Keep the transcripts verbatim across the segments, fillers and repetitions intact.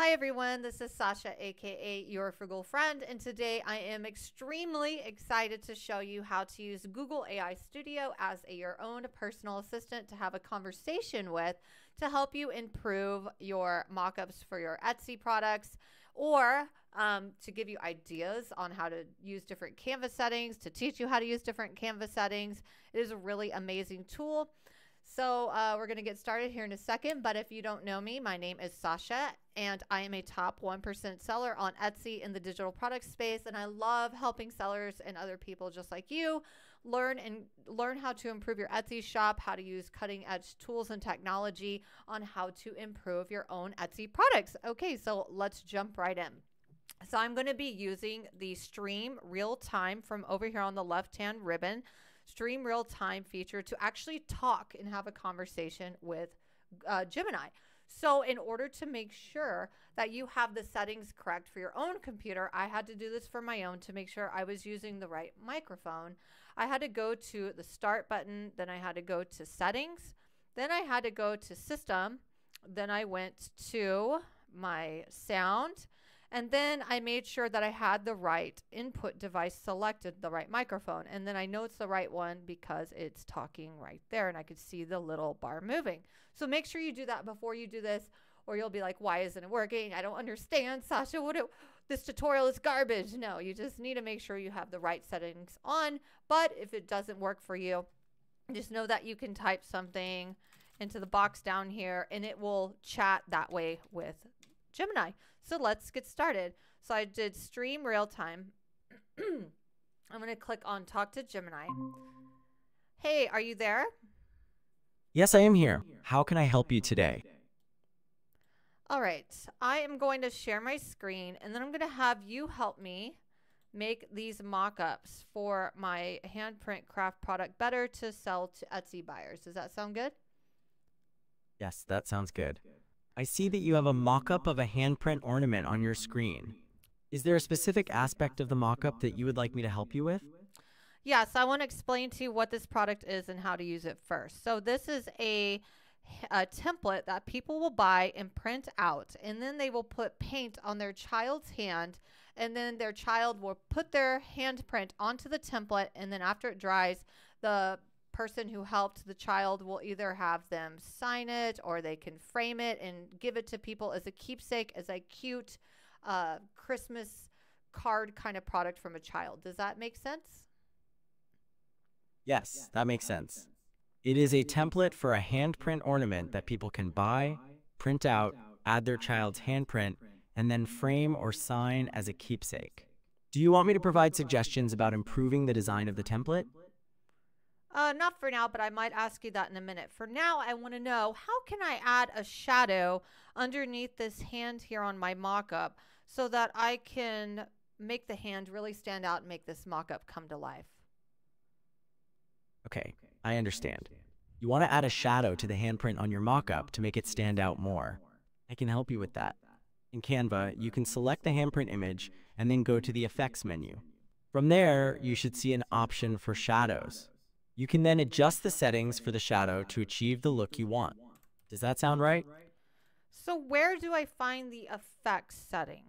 Hi everyone, this is Sasha, aka Your Frugal Friend, and today I am extremely excited to show you how to use Google A I Studio as a, your own personal assistant to have a conversation with to help you improve your mockups for your Etsy products, or um, to give you ideas on how to use different Canva settings, to teach you how to use different Canva settings. It is a really amazing tool. So uh, we're going to get started here in a second, but if you don't know me, my name is Sasha, and I am a top one percent seller on Etsy in the digital product space, and I love helping sellers and other people just like you learn and learn how to improve your Etsy shop, how to use cutting-edge tools and technology on how to improve your own Etsy products. Okay, so let's jump right in. So I'm going to be using the Stream Real Time from over here on the left-hand ribbon. Stream Real Time feature to actually talk and have a conversation with uh, Gemini. So in order to make sure that you have the settings correct for your own computer, I had to do this for my own to make sure I was using the right microphone. I had to go to the Start button, then I had to go to Settings, then I had to go to System, then I went to my Sound, and then I made sure that I had the right input device selected, the right microphone. And then I know it's the right one because it's talking right there and I could see the little bar moving. So make sure you do that before you do this, or you'll be like, why isn't it working? I don't understand, Sasha, what do, this tutorial is garbage. No, you just need to make sure you have the right settings on. But if it doesn't work for you, just know that you can type something into the box down here and it will chat that way with Gemini. So let's get started. So I did Stream Real Time. I'm going to click on Talk to Gemini. Hey, are you there? Yes, I am here. How can I help you today? All right. I am going to share my screen and then I'm going to have you help me make these mock-ups for my handprint craft product better to sell to Etsy buyers. Does that sound good? Yes, that sounds good. I see that you have a mock-up of a handprint ornament on your screen. Is there a specific aspect of the mock-up that you would like me to help you with? Yes, I want to explain to you what this product is and how to use it first. So this is a, a template that people will buy and print out, and then they will put paint on their child's hand, and then their child will put their handprint onto the template, and then after it dries, the person who helped the child will either have them sign it or they can frame it and give it to people as a keepsake, as a cute uh, Christmas card kind of product from a child. Does that make sense? Yes, that makes sense. It is a template for a handprint ornament that people can buy, print out, add their child's handprint, and then frame or sign as a keepsake. Do you want me to provide suggestions about improving the design of the template? Uh, not for now, but I might ask you that in a minute. For now, I want to know, how can I add a shadow underneath this hand here on my mock-up so that I can make the hand really stand out and make this mock-up come to life? Okay, I understand. You want to add a shadow to the handprint on your mock-up to make it stand out more. I can help you with that. In Canva, you can select the handprint image and then go to the Effects menu. From there, you should see an option for shadows. You can then adjust the settings for the shadow to achieve the look you want. Does that sound right? So where do I find the effects setting?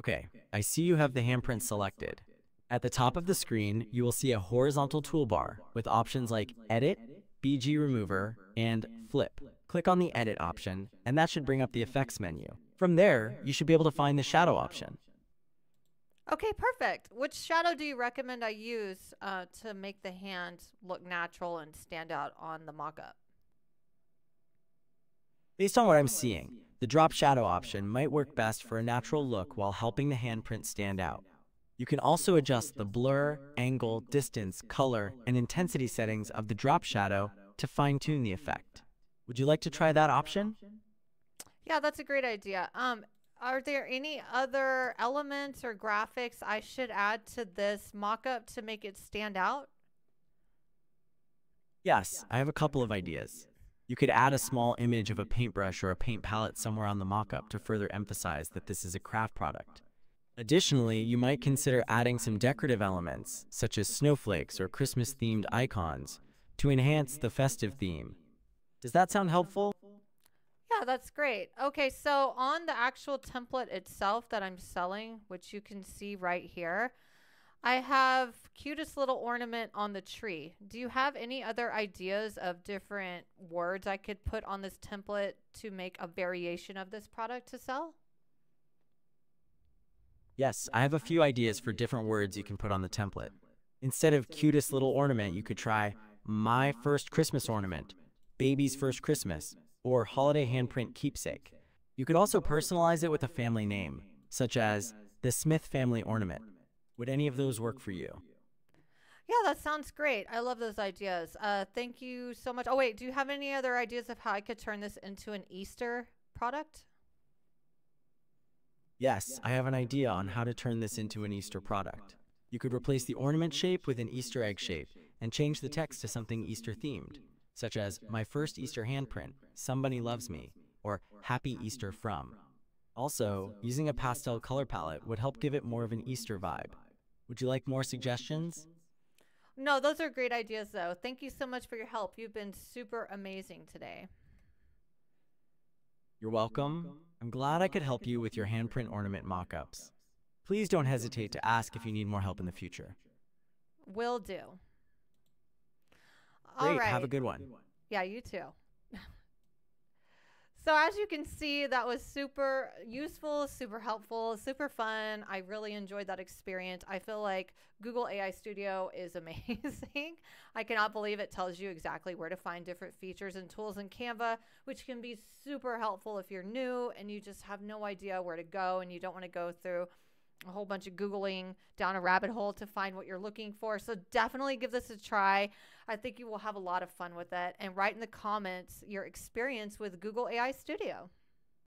Okay, I see you have the handprint selected. At the top of the screen, you will see a horizontal toolbar with options like Edit, B G Remover, and Flip. Click on the Edit option, and that should bring up the Effects menu. From there, you should be able to find the shadow option. Okay, perfect. Which shadow do you recommend I use uh, to make the hand look natural and stand out on the mock-up? Based on what I'm seeing, the drop shadow option might work best for a natural look while helping the handprint stand out. You can also adjust the blur, angle, distance, color, and intensity settings of the drop shadow to fine-tune the effect. Would you like to try that option? Yeah, that's a great idea. Um, Are there any other elements or graphics I should add to this mock-up to make it stand out? Yes, I have a couple of ideas. You could add a small image of a paintbrush or a paint palette somewhere on the mock-up to further emphasize that this is a craft product. Additionally, you might consider adding some decorative elements, such as snowflakes or Christmas-themed icons, to enhance the festive theme. Does that sound helpful? Yeah, that's great. Okay, so on the actual template itself that I'm selling, which you can see right here, I have cutest little ornament on the tree. Do you have any other ideas of different words I could put on this template to make a variation of this product to sell? Yes, I have a few ideas for different words you can put on the template. Instead of cutest little ornament, you could try my first Christmas ornament, baby's first Christmas, or holiday handprint keepsake. You could also personalize it with a family name, such as the Smith family ornament. Would any of those work for you? Yeah, that sounds great. I love those ideas. Uh, thank you so much. Oh, wait, do you have any other ideas of how I could turn this into an Easter product? Yes, I have an idea on how to turn this into an Easter product. You could replace the ornament shape with an Easter egg shape and change the text to something Easter themed, such as my first Easter handprint, somebody loves me, or happy Easter from. Also, using a pastel color palette would help give it more of an Easter vibe. Would you like more suggestions? No, those are great ideas though. Thank you so much for your help. You've been super amazing today. You're welcome. I'm glad I could help you with your handprint ornament mock-ups. Please don't hesitate to ask if you need more help in the future. Will do. All right. Great, have a good one. Yeah, you too. So as you can see, that was super useful, super helpful, super fun. I really enjoyed that experience. I feel like Google A I Studio is amazing. I cannot believe it tells you exactly where to find different features and tools in Canva, which can be super helpful if you're new and you just have no idea where to go and you don't want to go through a whole bunch of Googling down a rabbit hole to find what you're looking for. So definitely give this a try. I think you will have a lot of fun with it. And write in the comments your experience with Google A I Studio.